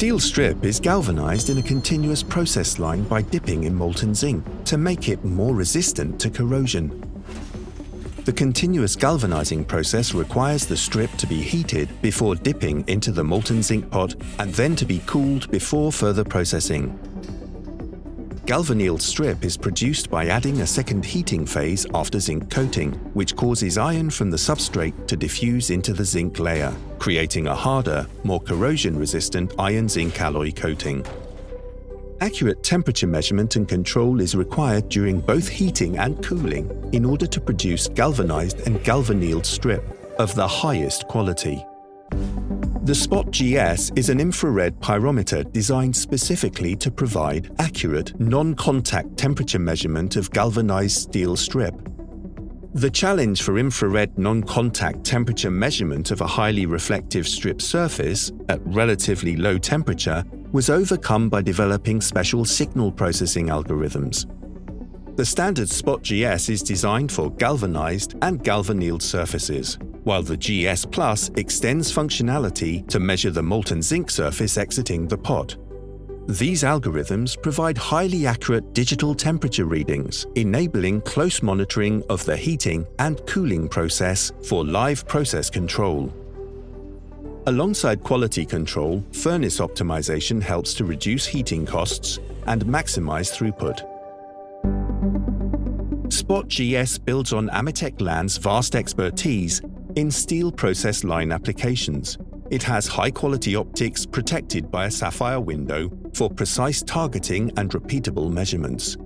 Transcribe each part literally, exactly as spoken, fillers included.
steel strip is galvanized in a continuous process line by dipping in molten zinc to make it more resistant to corrosion. The continuous galvanizing process requires the strip to be heated before dipping into the molten zinc pot and then to be cooled before further processing. Galvannealed strip is produced by adding a second heating phase after zinc coating, which causes iron from the substrate to diffuse into the zinc layer, creating a harder, more corrosion-resistant iron-zinc alloy coating. Accurate temperature measurement and control is required during both heating and cooling in order to produce galvanized and galvannealed strip of the highest quality. The SPOT G S is an infrared pyrometer designed specifically to provide accurate, non-contact temperature measurement of galvanized steel strip. The challenge for infrared non-contact temperature measurement of a highly reflective strip surface at relatively low temperature was overcome by developing special signal processing algorithms. The standard SPOT G S is designed for galvanized and galvannealed surfaces, while the G S Plus extends functionality to measure the molten zinc surface exiting the pot. These algorithms provide highly accurate digital temperature readings, enabling close monitoring of the heating and cooling process for live process control. Alongside quality control, furnace optimization helps to reduce heating costs and maximize throughput. SPOT G S builds on Ametek Land's vast expertise in steel process line applications. It has high-quality optics protected by a sapphire window for precise targeting and repeatable measurements.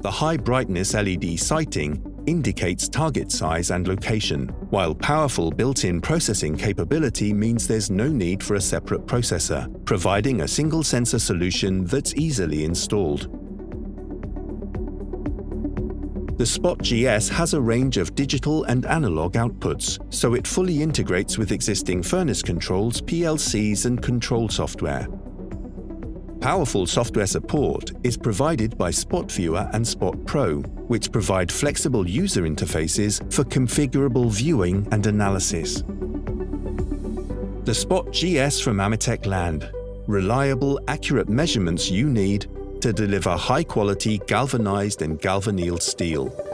The high-brightness L E D sighting indicates target size and location, while powerful built-in processing capability means there's no need for a separate processor, providing a single sensor solution that's easily installed. The SPOT G S has a range of digital and analog outputs, so it fully integrates with existing furnace controls, P L Cs and control software. Powerful software support is provided by SPOTViewer and Spot Pro, which provide flexible user interfaces for configurable viewing and analysis. The SPOT G S from Ametek Land. Reliable, accurate measurements you need to deliver high-quality galvanized and galvannealed steel.